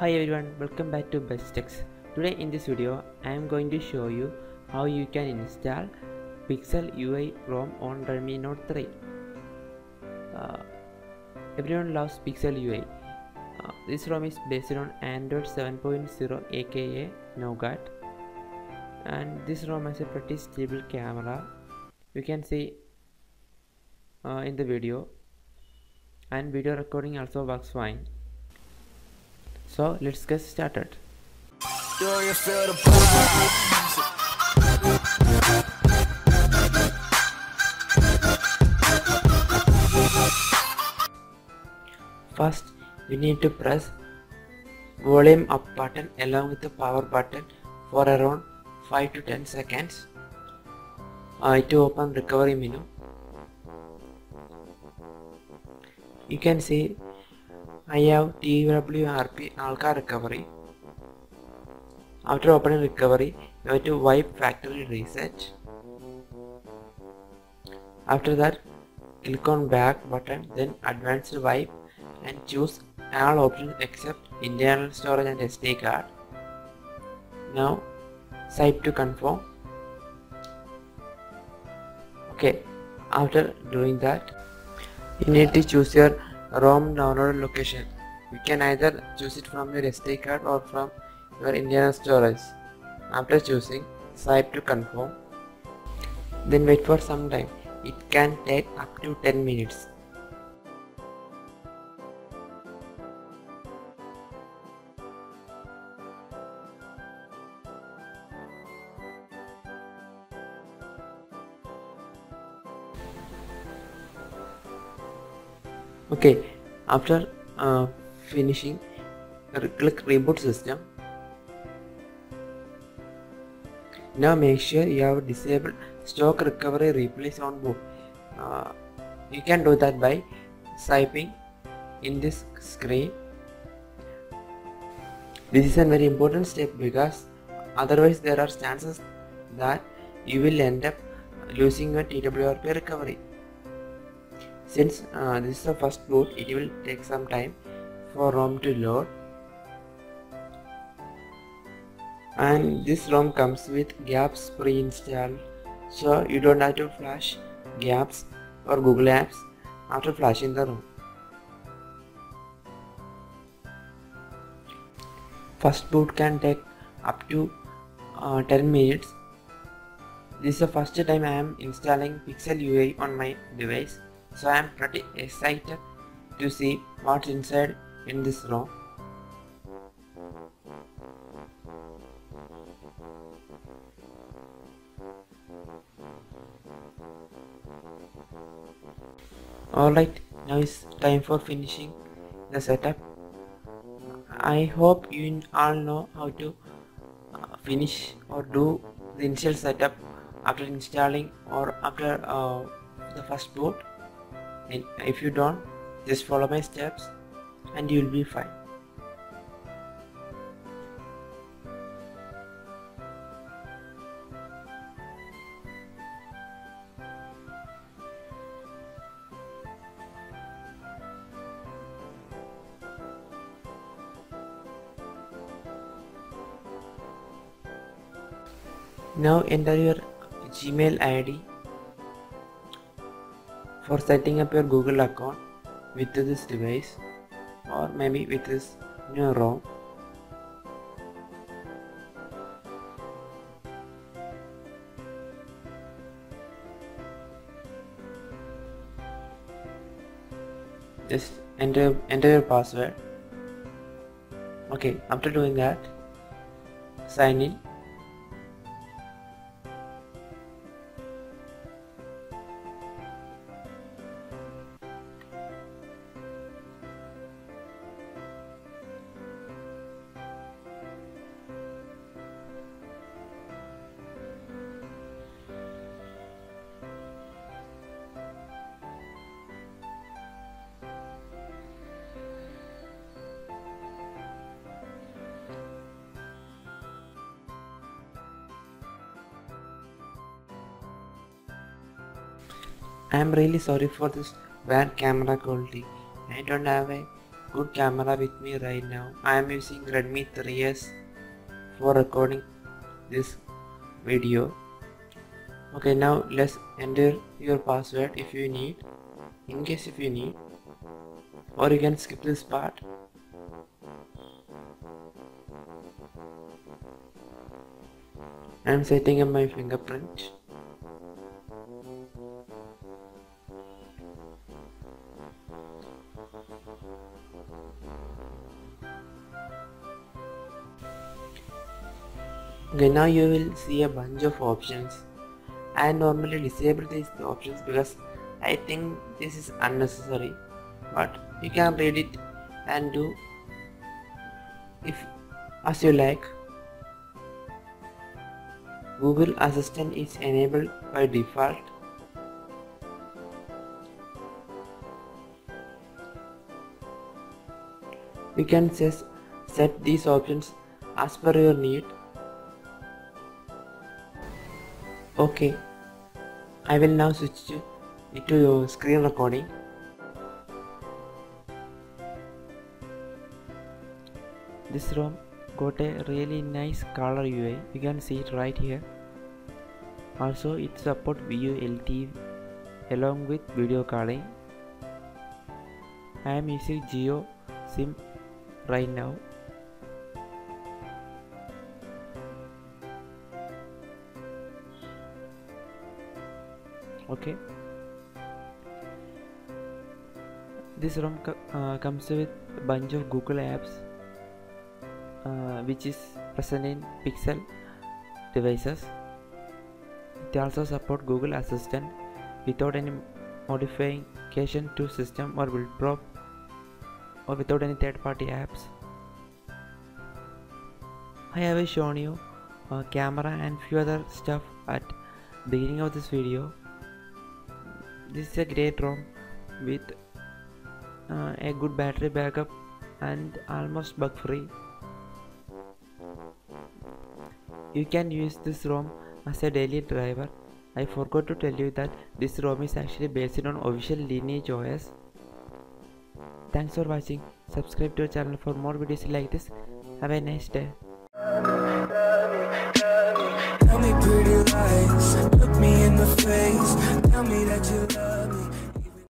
Hi everyone, welcome back to Best Techs. Today in this video, I am going to show you how you can install Pixel UI ROM on Redmi Note 3. Everyone loves Pixel UI. This ROM is based on Android 7.0 aka Nougat, and this ROM has a pretty stable camera. You can see in the video, and video recording also works fine. So let's get started. First, we need to press volume up button along with the power button for around 5 to 10 seconds to open recovery menu. You can see I have TWRP Alka recovery. After opening recovery, you have to wipe factory reset. After that, click on back button, then advanced wipe, and choose all options except internal storage and SD card. Now, swipe to confirm. Okay, after doing that, you need to choose your ROM download location. You can either choose it from your SD card or from your internal storage. After choosing, swipe to confirm. Then wait for some time. It can take up to 10 minutes. Okay, after finishing, click reboot system. Now make sure you have disabled stock recovery replace on boot. You can do that by swiping in this screen. This is a very important step because otherwise there are chances that you will end up losing your TWRP recovery. Since this is the first boot, it will take some time for ROM to load, and this ROM comes with GApps pre-installed, so you don't have to flash GApps or Google Apps after flashing the ROM. First boot can take up to 10 minutes. This is the first time I am installing Pixel UI on my device, so I am pretty excited to see what's inside in this ROM. Alright, now it's time for finishing the setup. I hope you all know how to finish or do the initial setup after installing or after the first boot. And if you don't, just follow my steps and you'll be fine. Now enter your Gmail ID for setting up your Google account with this device, or maybe with this new ROM. Just enter your password. Okay, after doing that, sign in. I am really sorry for this bad camera quality. I don't have a good camera with me right now. I am using Redmi 3S for recording this video. Okay, now let's enter your password if you need, in case if you need, or you can skip this part. I am setting up my fingerprint. Okay, now you will see a bunch of options. I normally disable these options because I think this is unnecessary, but you can read it and do if as you like. Google Assistant is enabled by default. You can set these options as per your need. Okay, I will now switch it to your screen recording. This ROM got a really nice color UI, you can see it right here. Also it supports VoLTE along with video calling. I am using Jio SIM right now. Okay, this ROM comes with a bunch of Google apps which is present in Pixel devices. It also supports Google Assistant without any modification to system or build prop or without any third-party apps. I have shown you camera and few other stuff at the beginning of this video. This is a great ROM with a good battery backup and almost bug free. You can use this ROM as a daily driver. I forgot to tell you that this ROM is actually based on official Lineage OS. Thanks for watching. Subscribe to our channel for more videos like this. Have a nice day. Tell me pretty lies, look me in the face, tell me that you